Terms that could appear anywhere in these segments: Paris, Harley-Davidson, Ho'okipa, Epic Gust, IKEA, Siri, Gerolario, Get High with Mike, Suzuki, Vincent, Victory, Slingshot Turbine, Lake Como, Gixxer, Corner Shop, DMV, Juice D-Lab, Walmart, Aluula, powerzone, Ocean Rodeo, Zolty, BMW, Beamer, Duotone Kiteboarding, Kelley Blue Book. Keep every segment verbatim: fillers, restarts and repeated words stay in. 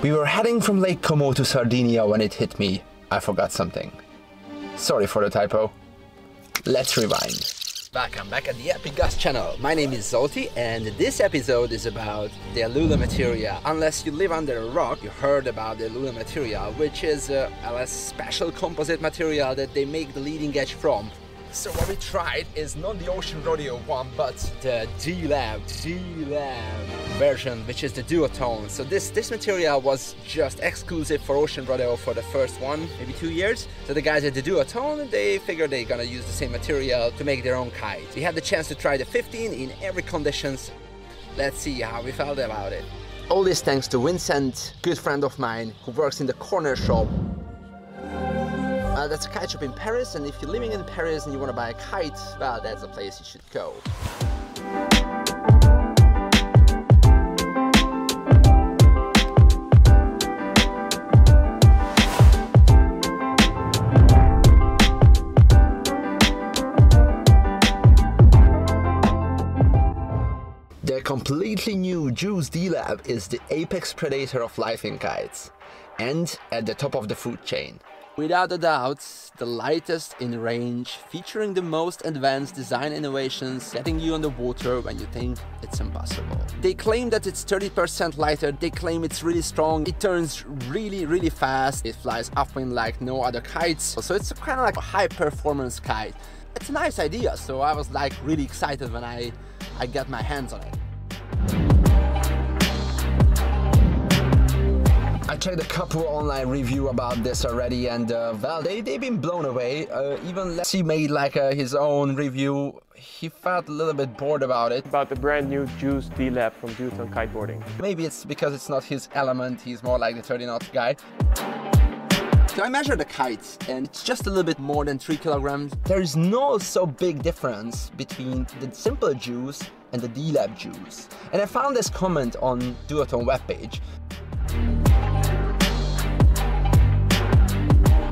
We were heading from Lake Como to Sardinia when it hit me. I forgot something. Sorry for the typo. Let's rewind. Welcome back at the Epic Gust channel. My name is Zolty and this episode is about the Aluula materia. Unless you live under a rock, you heard about the Aluula materia, which is a, a special composite material that they make the leading edge from. So what we tried is not the Ocean Rodeo one, but the D-Lab, D-Lab version, which is the Duotone. So this, this material was just exclusive for Ocean Rodeo for the first one, maybe two years. So the guys at the Duotone, they figured they're gonna use the same material to make their own kite. We had the chance to try the fifteen in every conditions. Let's see how we felt about it. All this thanks to Vincent, good friend of mine, who works in the Corner Shop. Uh, that's a kite shop in Paris, and if you're living in Paris and you want to buy a kite, well, that's the place you should go. Their completely new Juice D-Lab is the apex predator of life in kites, and at the top of the food chain. Without a doubt, the lightest in range, featuring the most advanced design innovations, getting you on the water when you think it's impossible. They claim that it's thirty percent lighter, they claim it's really strong, it turns really, really fast, it flies upwind like no other kites, so it's kind of like a high-performance kite. It's a nice idea, so I was like really excited when I, I got my hands on it. I checked a couple online review about this already, and uh, well, they, they've been blown away. Uh, even Lexi made like uh, his own review. He felt a little bit bored about it. About the brand new Juice D-Lab from Duotone Kiteboarding. Maybe it's because it's not his element, he's more like the thirty knot guy. So I measured the kite and it's just a little bit more than three kilograms. There is no so big difference between the simple Juice and the D-Lab Juice. And I found this comment on Duotone webpage.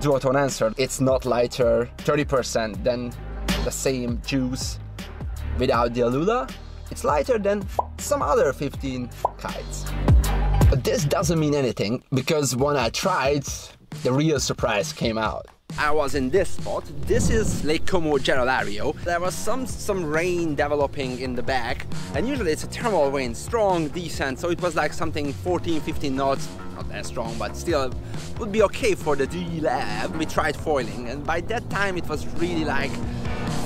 Duotone answered, it's not lighter thirty percent than the same Juice without the Aluula, it's lighter than some other fifteen kites. But this doesn't mean anything, because when I tried, the real surprise came out. I was in this spot. This is Lake Como, Gerolario. There was some, some rain developing in the back, and usually it's a thermal wind, strong, decent, so it was like something fourteen, fifteen knots, not that strong, but still would be okay for the D-Lab. We tried foiling, and by that time it was really like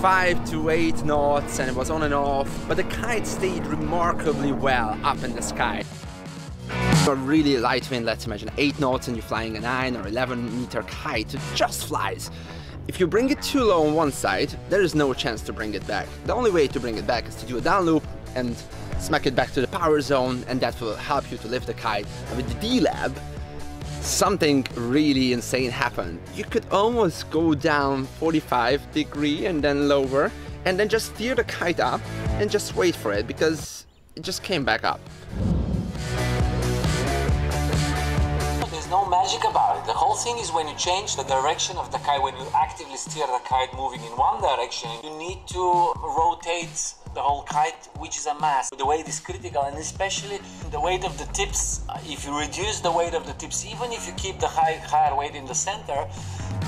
five to eight knots, and it was on and off, but the kite stayed remarkably well up in the sky. For really light wind, let's imagine eight knots and you're flying a nine or eleven meter kite, it just flies. If you bring it too low on one side, there is no chance to bring it back. The only way to bring it back is to do a down loop and smack it back to the power zone, and that will help you to lift the kite. And with the D-Lab, something really insane happened. You could almost go down forty-five degree and then lower, and then just steer the kite up and just wait for it, because it just came back up. No magic about it. The whole thing is when you change the direction of the kite, when you actively steer the kite moving in one direction, you need to rotate the whole kite, which is a mass. The weight is critical, and especially the weight of the tips. If you reduce the weight of the tips, even if you keep the high, higher weight in the center,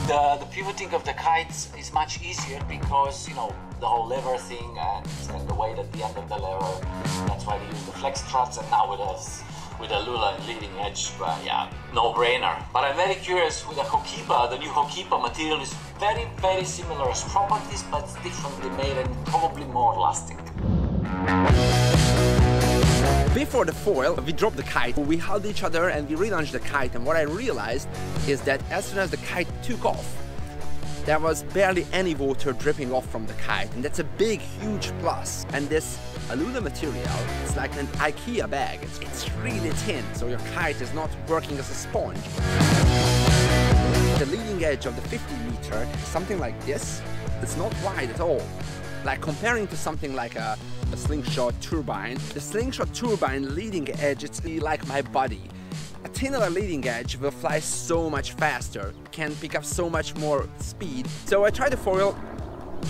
the, the pivoting of the kite is much easier, because, you know, the whole lever thing and, and the weight at the end of the lever. That's why we use the flex struts, and now with us. With Aluula and leading edge, but yeah, no brainer. But I'm very curious with the Ho'okipa. The new Ho'okipa material is very, very similar as properties, but differently made and probably more lasting. Before the foil, we dropped the kite, we held each other and we relaunched the kite, and what I realized is that as soon as the kite took off, there was barely any water dripping off from the kite, and that's a big, huge plus. And this Aluula material, it's like an IKEA bag. It's, it's really thin, so your kite is not working as a sponge. The leading edge of the fifty meter, something like this, it's not wide at all. Like comparing to something like a, a Slingshot Turbine, the Slingshot Turbine leading edge, it's like my body. A thinner leading edge will fly so much faster, can pick up so much more speed. So I tried the foil.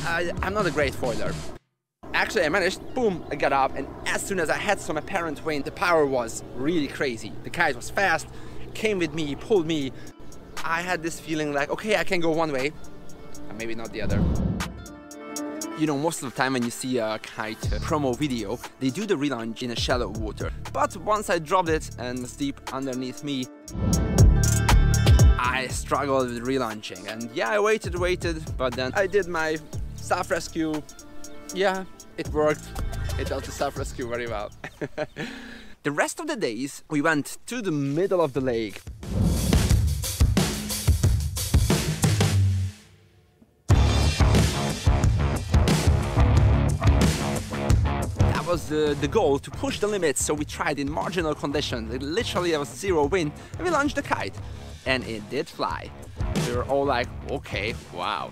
I, I'm not a great foiler. Actually, I managed, boom, I got up, and as soon as I had some apparent wind, the power was really crazy. The kite was fast, came with me, pulled me. I had this feeling like, okay, I can go one way, and maybe not the other. You know, most of the time when you see a kite promo video, they do the relaunch in a shallow water. But once I dropped it and it's deep underneath me, I struggled with relaunching. And yeah, I waited, waited, but then I did my self-rescue. Yeah, it worked. It does the self-rescue very well. The rest of the days, we went to the middle of the lake. Was the, the goal to push the limits, so we tried in marginal conditions. It literally there was zero wind, and we launched the kite, and it did fly. We were all like, okay, wow.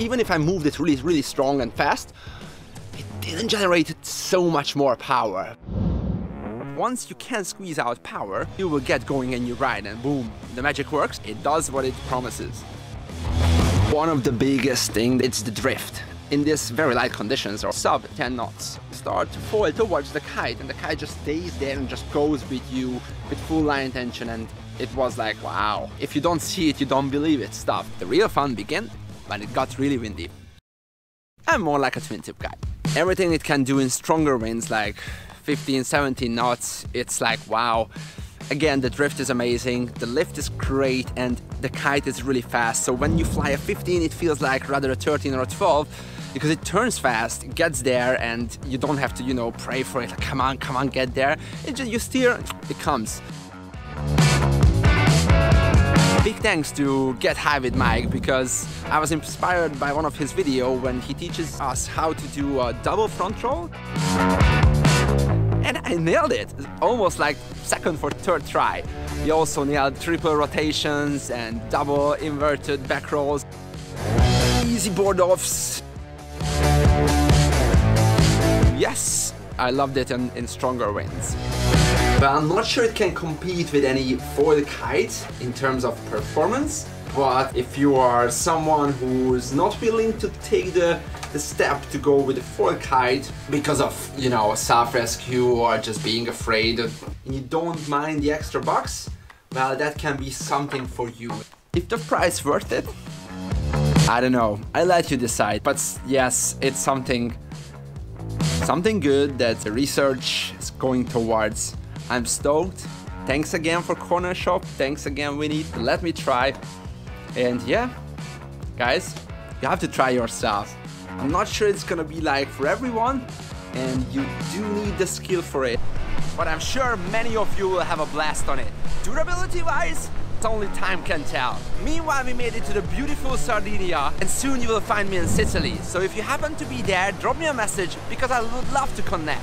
Even if I moved it really, really strong and fast, it didn't generate so much more power. Once you can squeeze out power, you will get going and you ride, and boom, the magic works. It does what it promises. One of the biggest things, it's the drift. In these very light conditions, or sub ten knots, start to foil towards the kite, and the kite just stays there and just goes with you with full line tension, and it was like, wow. If you don't see it, you don't believe it stuff. The real fun began when it got really windy. I'm more like a twin tip guy. Everything it can do in stronger winds, like fifteen, seventeen knots, it's like, wow. Again, the drift is amazing, the lift is great, and the kite is really fast. So when you fly a fifteen, it feels like rather a thirteen or a twelve, because it turns fast, it gets there, and you don't have to, you know, pray for it, like, come on, come on, get there. It just, you steer, it comes. Big thanks to Get High with Mike, because I was inspired by one of his videos when he teaches us how to do a double front roll. And I nailed it, almost like second or third try. We also nailed triple rotations and double inverted back rolls, easy board offs. Yes, I loved it in, in stronger winds. But I'm not sure it can compete with any foil kite in terms of performance. But if you are someone who's not willing to take the, the step to go with a foil kite because of, you know, self-rescue or just being afraid of, and you don't mind the extra bucks, well, that can be something for you. If the price worth it, I don't know, I let you decide. But yes, it's something, something good that the research is going towards. I'm stoked. Thanks again for Corner Shop. Thanks again, Winnie. Let me try. And yeah, guys, you have to try yourself. I'm not sure it's gonna be like for everyone, and you do need the skill for it. But I'm sure many of you will have a blast on it. Durability-wise, only time can tell. Meanwhile, we made it to the beautiful Sardinia, and soon you will find me in Sicily. So if you happen to be there, drop me a message, because I would love to connect.